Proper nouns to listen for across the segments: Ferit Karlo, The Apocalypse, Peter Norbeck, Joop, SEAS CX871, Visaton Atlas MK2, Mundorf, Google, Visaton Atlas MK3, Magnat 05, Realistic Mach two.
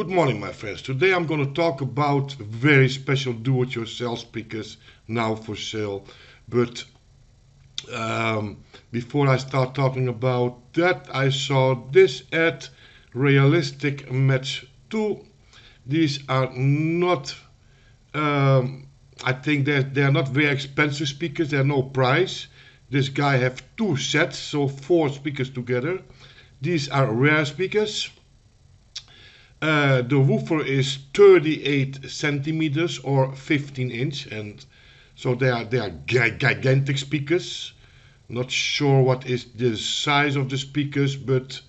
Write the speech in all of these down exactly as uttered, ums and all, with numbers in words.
Good morning, my friends. Today I'm going to talk about very special do-it-yourself speakers now for sale. But um, before I start talking about that, I saw this ad, Realistic Mach two. These are not, um, I think they're, they're not very expensive speakers. They're no price. This guy have two sets, so four speakers together. These are rare speakers. Uh, the woofer is thirty-eight centimeters or fifteen inch, and so they are they are gi gigantic speakers. Not sure what is the size of the speakers, but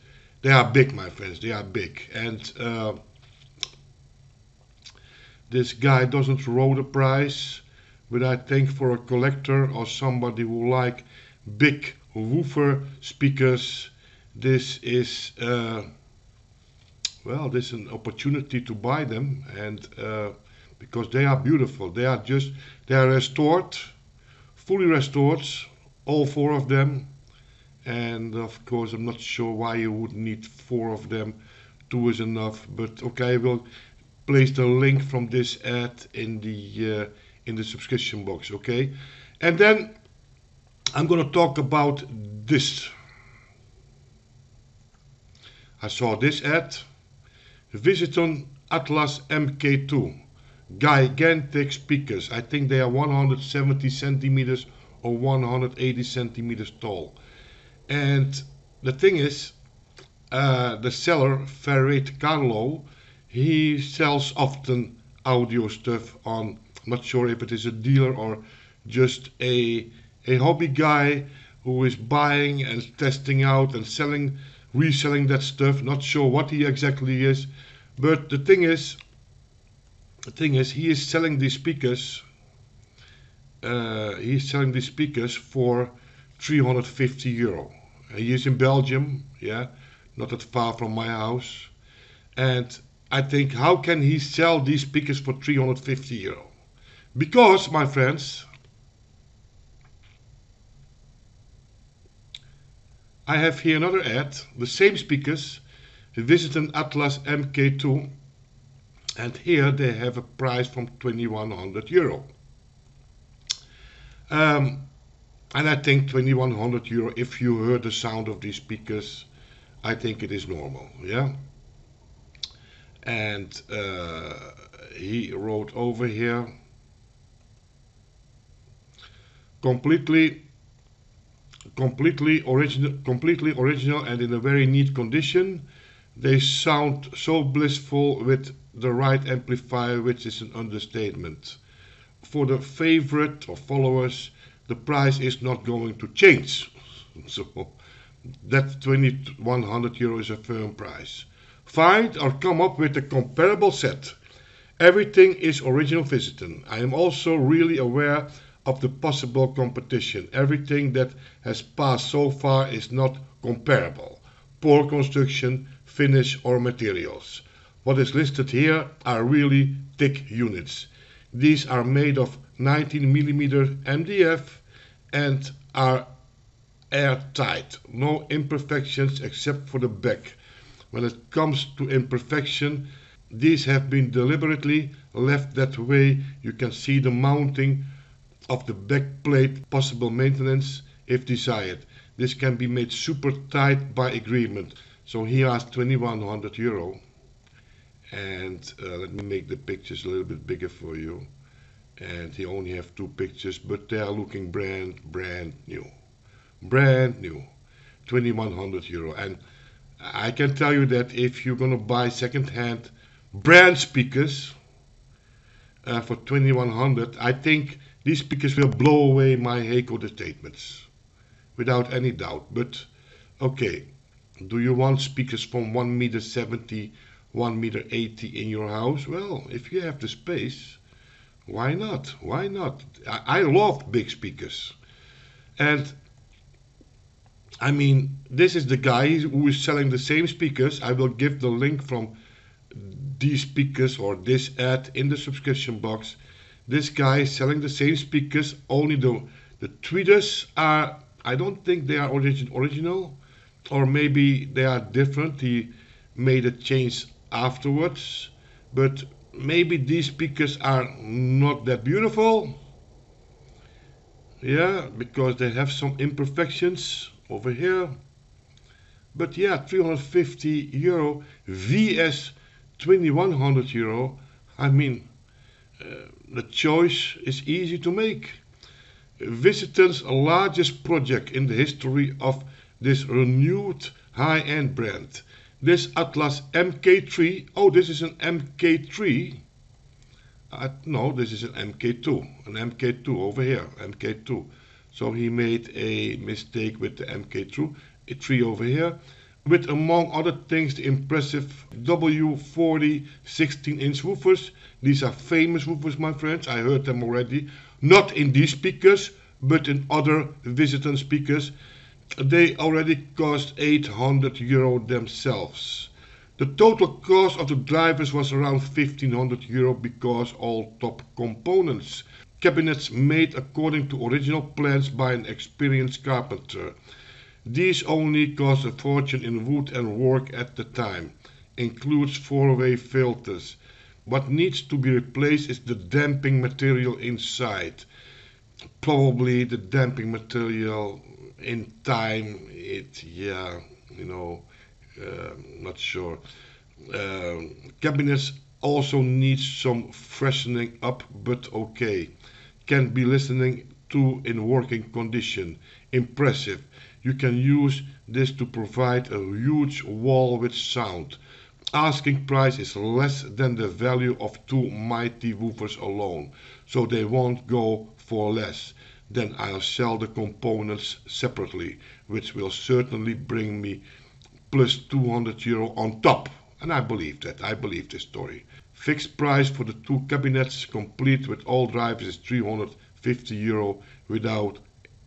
they are big, my friends. They are big, and uh, this guy doesn't wrote a price, but I think for a collector or somebody who like big woofer speakers, this is. Uh, Well, this is an opportunity to buy them, and uh, because they are beautiful. They are just, they are restored, fully restored, all four of them. And of course, I'm not sure why you would need four of them. Two is enough, but okay, we'll place the link from this ad in the uh, in the subscription box, okay? And then I'm going to talk about this. I saw this ad. Visaton Atlas M K two, gigantic speakers. I think they are one hundred seventy centimeters or one hundred eighty centimeters tall. And the thing is, uh, the seller, Ferit Karlo, he sells often audio stuff on, I'm not sure if it is a dealer or just a, a hobby guy who is buying and testing out and selling, reselling that stuff. Not sure what he exactly is, but the thing is, the thing is, he is selling these speakers. Uh, he is selling these speakers for three hundred fifty euro. He is in Belgium, yeah, not that far from my house. And I think, how can he sell these speakers for three hundred fifty euro? Because, my friends, I have here another ad, the same speakers, Visaton Atlas M K two, and here they have a price from twenty-one hundred euro. Um, and I think twenty-one hundred euro, if you heard the sound of these speakers, I think it is normal, yeah? And uh, he wrote over here, completely completely original completely original and in a very neat condition. They sound so blissful with the right amplifier, which is an understatement. For the favorite or followers, the price is not going to change, so that twenty-one hundred euro is a firm price. Find or come up with a comparable set. Everything is original Visaton. I am also really aware of the possible competition. Everything that has passed so far is not comparable. Poor construction, finish or materials. What is listed here are really thick units. These are made of nineteen millimeter M D F and are airtight. No imperfections except for the back. When it comes to imperfection, these have been deliberately left that way. You can see the mounting of the back plate, possible maintenance if desired. This can be made super tight by agreement. So here are twenty-one hundred euro. And uh, let me make the pictures a little bit bigger for you. And he only have two pictures, but they are looking brand, brand new. Brand new. twenty-one hundred euro. And I can tell you that if you're going to buy second-hand brand speakers uh, for twenty-one hundred, I think these speakers will blow away my HACO statements, without any doubt. But, okay, do you want speakers from one meter seventy, one meter eighty in your house? Well, if you have the space, why not? Why not? I, I love big speakers. And, I mean, this is the guy who is selling the same speakers. I will give the link from these speakers or this ad in the subscription box. This guy is selling the same speakers, only the, the tweeters are, I don't think they are origin, original, or maybe they are different. He made a change afterwards, but maybe these speakers are not that beautiful, yeah, because they have some imperfections over here. But yeah, three hundred fifty euro, V S twenty-one hundred euro. I mean, uh, the choice is easy to make. Visaton's largest project in the history of this renewed high-end brand. This Atlas M K three, oh, this is an M K three. Uh, no, this is an M K two, an M K two over here, M K two. So he made a mistake with the M K two, three over here, with among other things the impressive W forty sixteen inch woofers. These are famous woofers, my friends, I heard them already. Not in these speakers, but in other Visaton speakers. They already cost eight hundred euro themselves. The total cost of the drivers was around fifteen hundred euro because all top components. Cabinets made according to original plans by an experienced carpenter. These only cost a fortune in wood and work at the time. Includes four-way filters. What needs to be replaced is the damping material inside. Probably the damping material in time, it, yeah, you know, uh, not sure. Uh, cabinets also needs some freshening up, but okay. Can be listening to in working condition. Impressive. You can use this to provide a huge wall with sound. Asking price is less than the value of two mighty woofers alone, so they won't go for less. Then I'll sell the components separately, which will certainly bring me plus two hundred euro on top. And I believe that, I believe this story. Fixed price for the two cabinets, complete with all drivers, is three hundred fifty euro without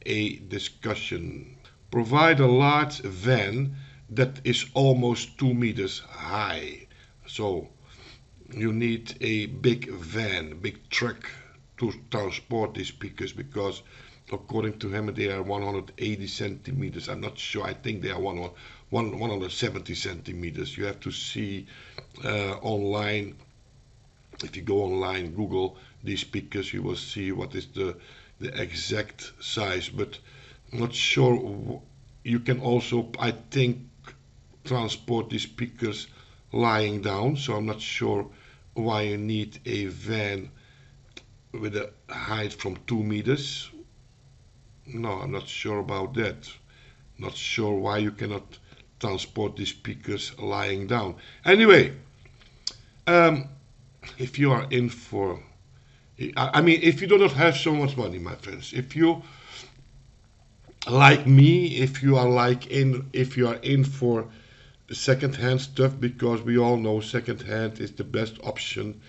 a discussion. Provide a large van that is almost two meters high. So you need a big van, big truck to transport these speakers, because according to him they are one hundred eighty centimeters. I'm not sure, I think they are one hundred seventy centimeters. You have to see uh, online. If you go online, Google these speakers, you will see what is the, the exact size, but not sure. You can also, I think, transport these speakers lying down, so I'm not sure why you need a van with a height from two meters. No, I'm not sure about that. Not sure why you cannot transport these speakers lying down. Anyway, um, if you are in for, I mean, if you do not have so much money, my friends, if you like me, if you are like in, if you are in for second-hand stuff, because we all know second-hand is the best option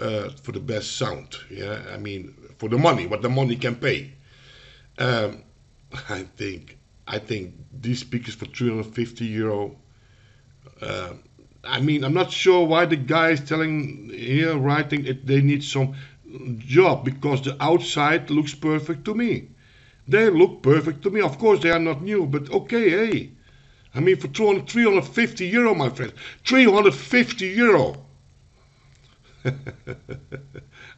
uh, for the best sound. Yeah, I mean, for the money, what the money can pay. Um, I think, I think these speakers for three hundred fifty euro. Uh, I mean, I'm not sure why the guy is telling here, writing it. They need some job, because the outside looks perfect to me. They look perfect to me. Of course, they are not new, but okay, hey. I mean, for three hundred, three hundred fifty euro, my friend. three hundred fifty euro.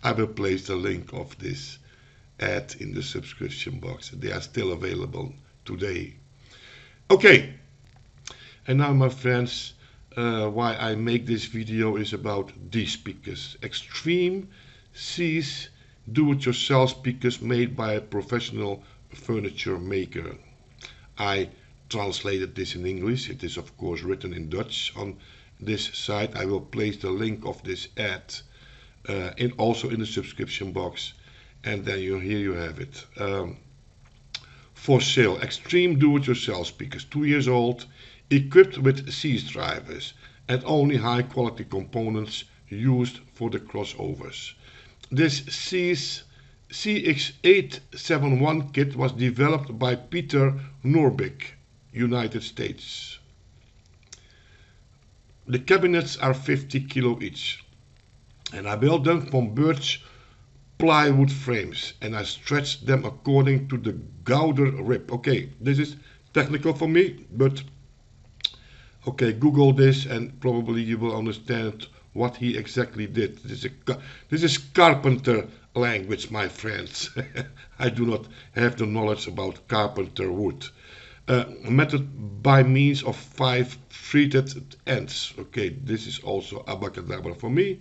I will place the link of this ad in the subscription box. They are still available today. Okay. And now, my friends, uh, why I make this video is about these speakers. Extreme SEAS do-it-yourself speakers made by a professional furniture maker. I translated this in English. It is of course written in Dutch on this site. I will place the link of this ad uh, in also in the subscription box, and then you here you have it. Um, for sale, extreme do-it-yourself speakers, two years old, equipped with SEAS drivers and only high quality components used for the crossovers. This SEAS C X eight seven one kit was developed by Peter Norbeck, United States. The cabinets are fifty kilo each, and I built them from birch plywood frames, and I stretched them according to the Gouder rib. Okay, this is technical for me, but Okay, Google this and probably you will understand what he exactly did. This is, a, this is carpenter language, my friends. I do not have the knowledge about carpenter wood. Uh, method by means of five treated ends. Okay, this is also abacadabra for me.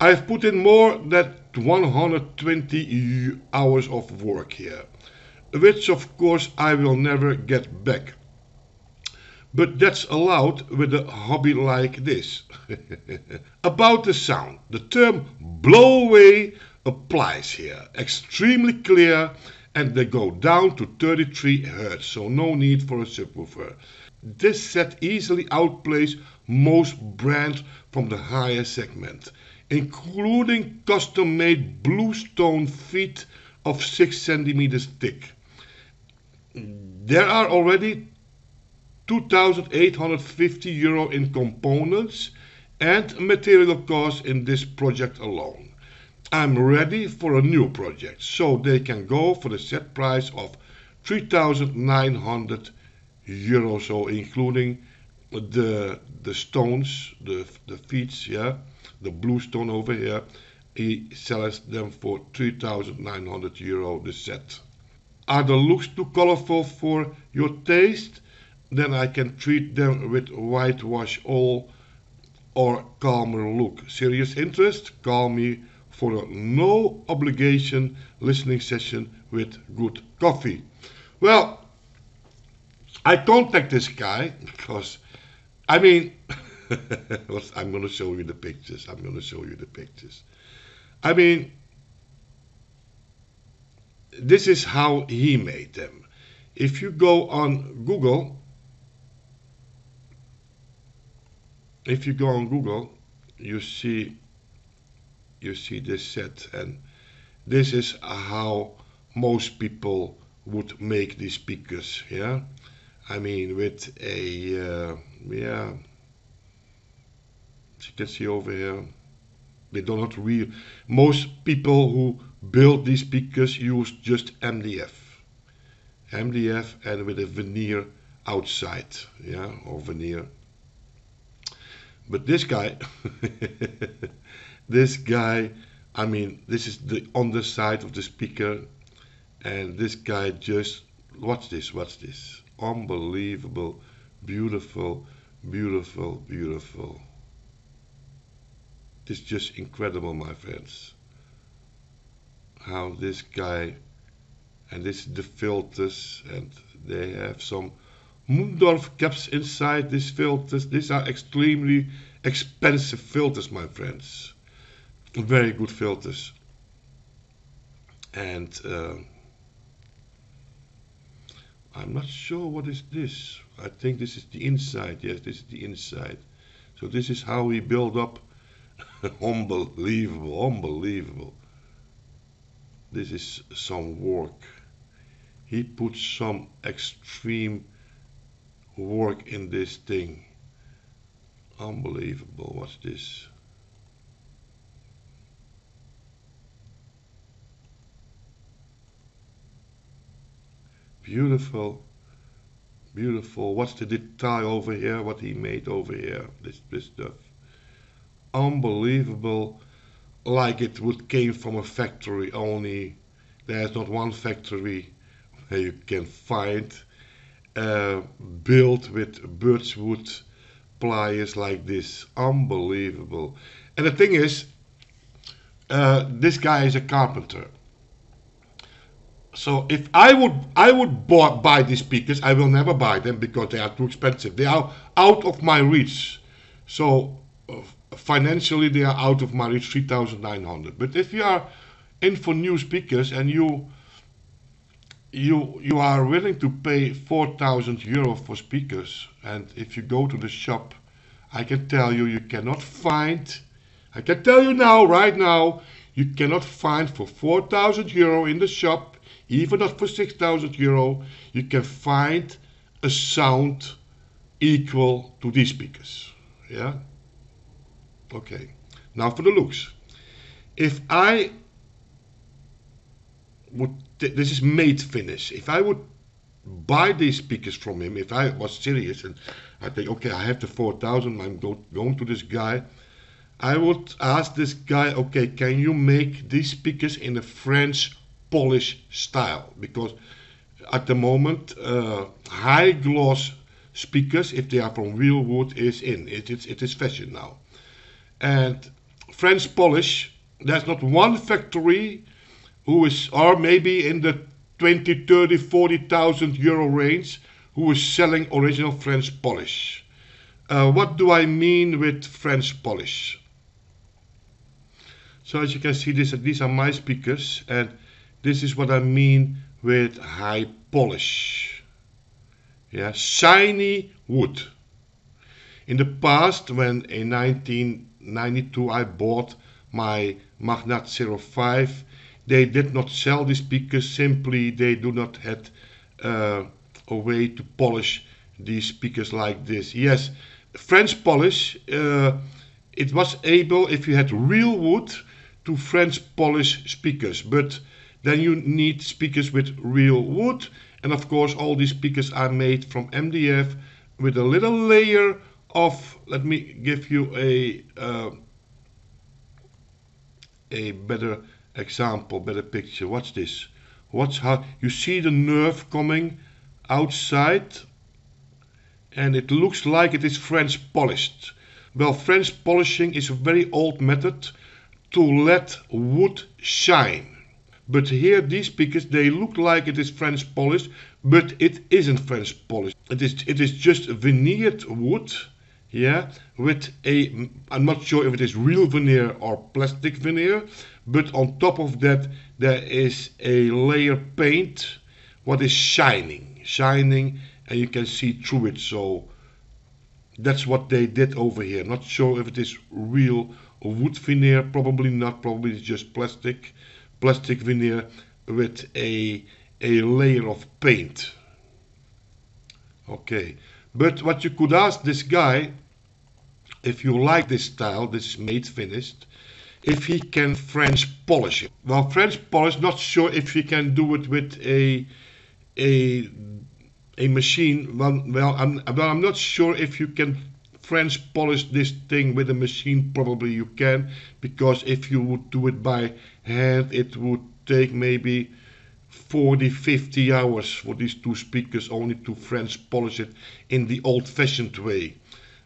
I've put in more than one hundred twenty hours of work here, which of course I will never get back. But that's allowed with a hobby like this. About the sound, the term blow away applies here, extremely clear, and they go down to thirty-three hertz, so no need for a subwoofer. This set easily outplays most brands from the higher segment, including custom-made bluestone feet of six centimeters thick. There are already two thousand eight hundred fifty euro in components and material costs in this project alone. I'm ready for a new project, so they can go for the set price of three thousand nine hundred euro, so including the the stones, the, the feet, yeah, the blue stone over here. He sells them for three thousand nine hundred euro the set. Are the looks too colorful for your taste? Then I can treat them with whitewash all or calmer look. Serious interest? Call me for a no obligation listening session with good coffee. Well, I contact this guy because, I mean, I'm going to show you the pictures. I'm going to show you the pictures. I mean, this is how he made them. If you go on Google, If you go on Google, you see, you see this set, and this is how most people would make these speakers. Yeah, I mean with a uh, yeah. As you can see over here, they do not real. Most people who build these speakers use just M D F, M D F, and with a veneer outside. Yeah, or veneer. But this guy, this guy, I mean, this is the underside of the speaker, and this guy just, watch this, watch this. Unbelievable, beautiful, beautiful, beautiful. It's just incredible, my friends. How this guy, and this is the filters, and they have some Mundorf caps inside these filters. These are extremely expensive filters, my friends. Very good filters. And uh, I'm not sure what is this. I think this is the inside. Yes, this is the inside. So this is how we build up. Unbelievable, unbelievable. This is some work. He put some extreme work in this thing. Unbelievable. What's this? Beautiful, beautiful. What's the detail over here, what he made over here, this, this stuff. Unbelievable, like it would came from a factory, only there's not one factory where you can find Uh, built with birchwood pliers like this. Unbelievable. And the thing is, uh, this guy is a carpenter. So if I would I would buy these speakers, I will never buy them because they are too expensive. They are out of my reach. So uh, financially they are out of my reach, three thousand nine hundred. But if you are in for new speakers and you You, you are willing to pay four thousand euro for speakers, and if you go to the shop, I can tell you, you cannot find, I can tell you now, right now, you cannot find for four thousand euro in the shop, even not for six thousand euro, you can find a sound equal to these speakers. Yeah? Okay. Now for the looks. If I would, this is made finish. If I would buy these speakers from him, if I was serious and I think, okay, I have the four thousand, I'm go going to this guy. I would ask this guy, okay, can you make these speakers in a French Polish style? Because at the moment, uh, high gloss speakers, if they are from real wood, is in. It, it, it is fashion now. And French Polish, there's not one factory who is, or maybe in the twenty, thirty, forty thousand euro range, who is selling original French Polish. Uh, what do I mean with French Polish? So as you can see, this, these are my speakers, and this is what I mean with high polish. Yeah, shiny wood. In the past, when in nineteen ninety-two I bought my Magnat zero five, they did not sell these speakers. Simply, they do not have uh, a way to polish these speakers like this. Yes, French polish. Uh, it was able, if you had real wood, to French polish speakers, but then you need speakers with real wood, and of course all these speakers are made from M D F with a little layer of, let me give you a uh, a better example, better picture. What's this? What's how you see the nerve coming outside, and it looks like it is French polished. Well, French polishing is a very old method to let wood shine. But here, these speakers, they look like it is French polished, but it isn't French polished. It is, it is just veneered wood, yeah, with a, I'm not sure if it is real veneer or plastic veneer, but on top of that, there is a layer paint, what is shining, shining, and you can see through it. So that's what they did over here. Not sure if it is real wood veneer, probably not, probably it's just plastic. Plastic veneer with a, a layer of paint. Okay, but what you could ask this guy, if you like this style, this made finished, if he can French polish it. Well, French polish, not sure if he can do it with a a a machine. Well, well, I'm well, I'm not sure if you can French polish this thing with a machine. Probably you can, because if you would do it by hand, it would take maybe forty, fifty hours for these two speakers only to French polish it in the old-fashioned way.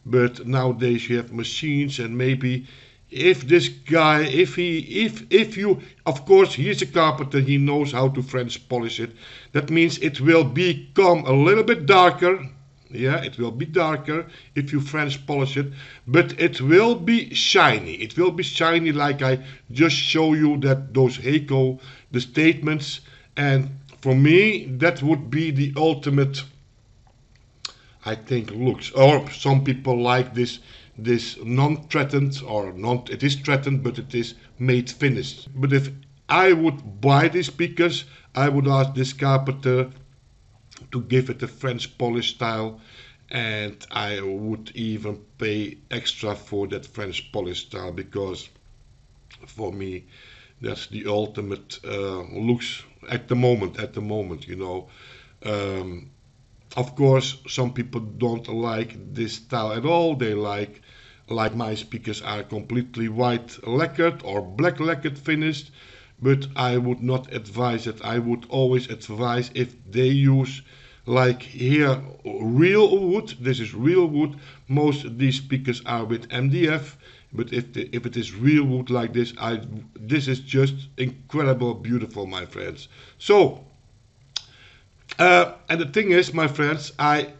But nowadays you have machines, and maybe if this guy, if he, if if you, of course, he is a carpenter, he knows how to French polish it. That means it will become a little bit darker. Yeah, it will be darker if you French polish it, but it will be shiny. It will be shiny, like I just show you that those Heiko, the statements. And for me, that would be the ultimate, I think, looks. Or some people like this, this non-threatened, or non, it is threatened, but it is made finished. But if I would buy these speakers, I would ask this carpenter to give it a French polish style, and I would even pay extra for that French polish style, because for me that's the ultimate uh, looks at the moment, at the moment, you know. Um, of course, some people don't like this style at all. They like, like my speakers are completely white lacquered or black lacquered finished. But I would not advise it. I would always advise, if they use, like here, real wood. This is real wood. Most of these speakers are with M D F. But if the, if it is real wood like this, I this is just incredible, beautiful, my friends. So, uh, and the thing is, my friends, I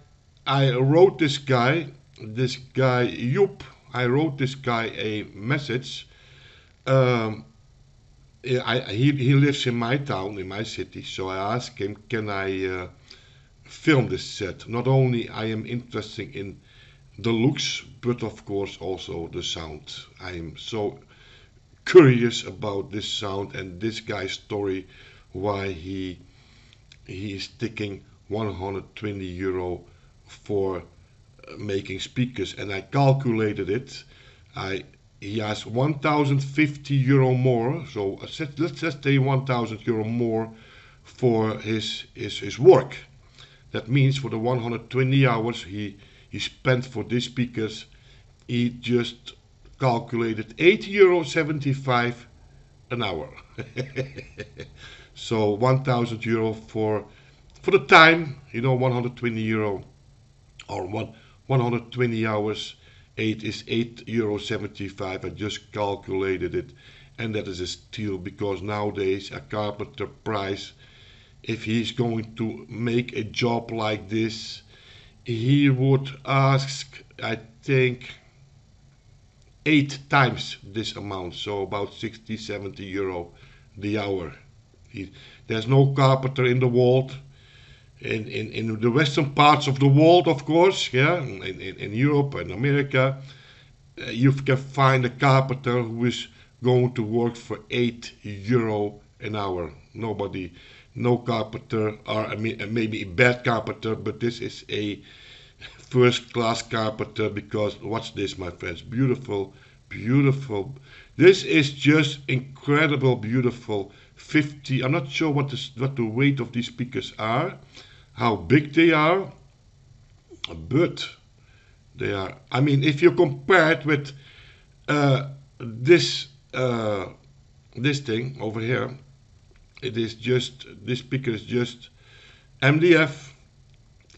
I wrote this guy, this guy Joop. I wrote this guy a message. Um, I, he, he lives in my town, in my city, so I asked him, can I uh, film this set? Not only I am interested in the looks, but of course also the sound. I am so curious about this sound and this guy's story, why he, he is taking one hundred twenty euro for making speakers. And I calculated it. I He has one thousand fifty euro more, so let's just say one thousand euro more for his, his, his work. That means for the one hundred twenty hours, he, he spent for these speakers, he just calculated eight euro seventy-five an hour. So one thousand euro for for the time, you know, one hundred twenty euro or one, one hundred twenty hours. eight is eight euro seventy-five. I just calculated it, and that is a steal, because nowadays a carpenter price, if he's going to make a job like this, he would ask, I think, eight times this amount, so about sixty, seventy euro the hour. He, there's no carpenter in the world, in, in, in the western parts of the world, of course, yeah, in, in, in Europe and America, uh, you can find a carpenter who is going to work for eight euro an hour. Nobody, no carpenter, or I mean, maybe a bad carpenter, but this is a first class carpenter, because watch this, my friends, beautiful, beautiful, this is just incredible, beautiful. fifty, I'm not sure what the, what the weight of these speakers are, how big they are, but they are, I mean, if you compare it with uh, this uh, this thing over here, it is just, this speaker is just M D F,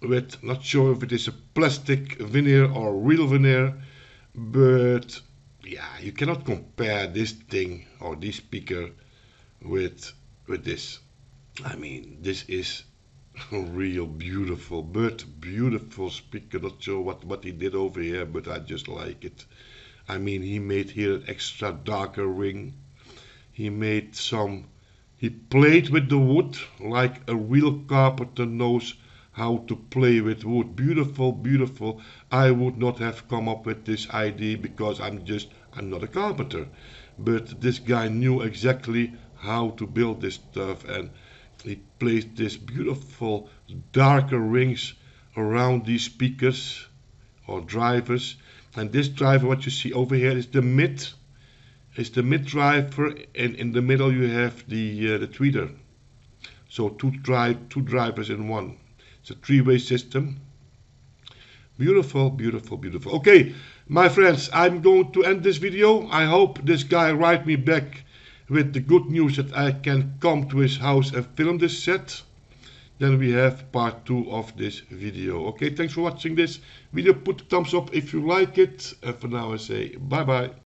with, not sure if it is a plastic veneer or real veneer, but yeah, you cannot compare this thing or this speaker with with this. I mean, this is real beautiful, but beautiful speaker. Not sure what what he did over here, but I just like it. I mean, he made here an extra darker ring, he made some, he played with the wood like a real carpenter knows how to play with wood. Beautiful, beautiful. I would not have come up with this idea, because I'm just, I'm not a carpenter, but this guy knew exactly how to build this stuff, and he placed this beautiful darker rings around these speakers or drivers. And this driver, what you see over here, is the mid, is the mid driver, and in the middle you have the uh, the tweeter. So two drive, two drivers in one. It's a three-way system. Beautiful, beautiful, beautiful. Okay, my friends, I'm going to end this video. I hope this guy write me back with the good news that I can come to his house and film this set. Then we have part two of this video. Okay, thanks for watching this video. Put a thumbs up if you like it. And for now I say bye-bye.